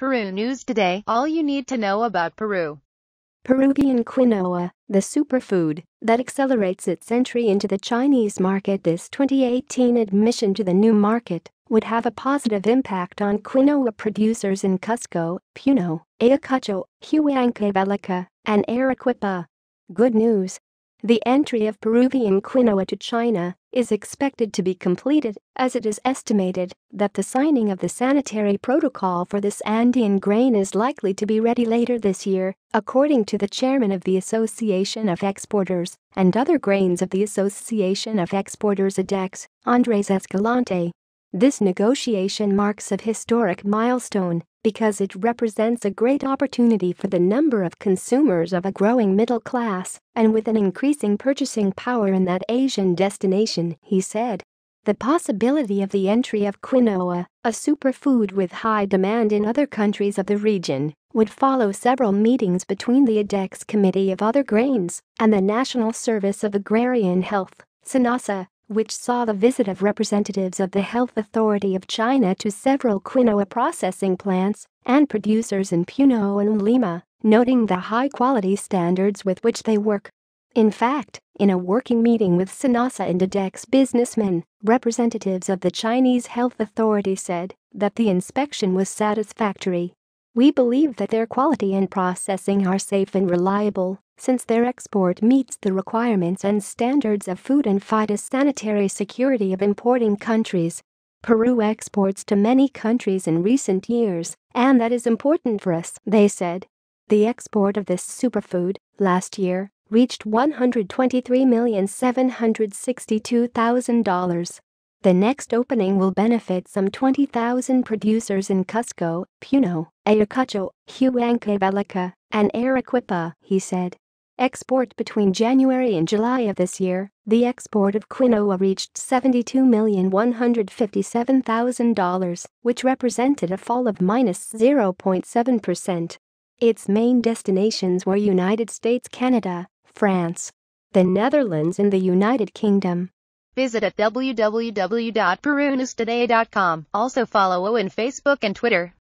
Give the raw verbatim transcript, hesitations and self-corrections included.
Peru News Today, all you need to know about Peru. Peruvian quinoa, the superfood that accelerates its entry into the Chinese market this twenty eighteen admission to the new market, would have a positive impact on quinoa producers in Cusco, Puno, Ayacucho, Huancavelica, and Arequipa. Good news. The entry of Peruvian quinoa to China is expected to be completed, as it is estimated that the signing of the sanitary protocol for this Andean grain is likely to be ready later this year, according to the chairman of the Association of Exporters and Other Grains of the Association of Exporters A D E X, Andrés Escalante. This negotiation marks a historic milestone because it represents a great opportunity for the number of consumers of a growing middle class and with an increasing purchasing power in that Asian destination, he said. The possibility of the entry of quinoa, a superfood with high demand in other countries of the region, would follow several meetings between the A D E X Committee of Other Grains and the National Service of Agrarian Health, Senasa, which saw the visit of representatives of the Health Authority of China to several quinoa processing plants and producers in Puno and Lima, noting the high-quality standards with which they work. In fact, in a working meeting with Senasa and A D E X businessmen, representatives of the Chinese Health Authority said that the inspection was satisfactory. "We believe that their quality and processing are safe and reliable, since their export meets the requirements and standards of food and phytosanitary security of importing countries. Peru exports to many countries in recent years, and that is important for us," they said. The export of this superfood, last year, reached one hundred twenty-three million seven hundred sixty-two thousand dollars. The next opening will benefit some twenty thousand producers in Cusco, Puno, Ayacucho, Huancavelica, and Arequipa, he said. Export between January and July of this year, the export of quinoa reached seventy-two million one hundred fifty-seven thousand dollars, which represented a fall of minus zero point seven percent. Its main destinations were United States, Canada, France, the Netherlands, and the United Kingdom. Visit at w w w dot peru news today dot com. Also follow on Facebook and Twitter.